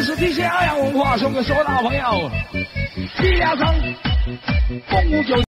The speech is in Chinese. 来自 DJ 欧阳文化送给所有朋友，一两声，风舞九。